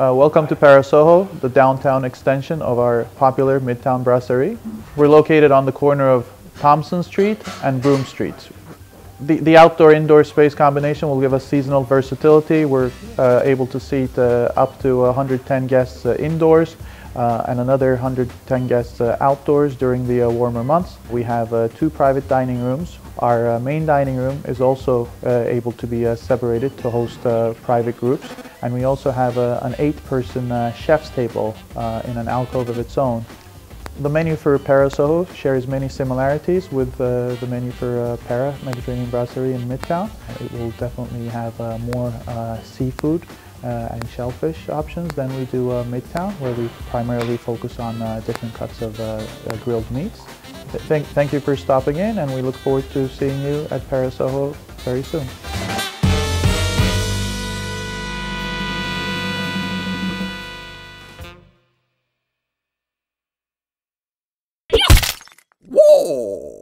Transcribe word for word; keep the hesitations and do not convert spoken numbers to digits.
Uh, welcome to Pera Soho, the downtown extension of our popular Midtown Brasserie. We're located on the corner of Thompson Street and Broome Street. The, the outdoor-indoor space combination will give us seasonal versatility. We're uh, able to seat uh, up to one hundred ten guests uh, indoors uh, and another one hundred ten guests uh, outdoors during the uh, warmer months. We have uh, two private dining rooms. Our uh, main dining room is also uh, able to be uh, separated to host uh, private groups. And we also have a, an eight-person uh, chef's table uh, in an alcove of its own. The menu for Pera Soho shares many similarities with uh, the menu for uh, Pera Mediterranean Brasserie in Midtown. It will definitely have uh, more uh, seafood uh, and shellfish options than we do uh, Midtown, where we primarily focus on uh, different cuts of uh, uh, grilled meats. Th thank you for stopping in, and we look forward to seeing you at Pera Soho very soon. Oh.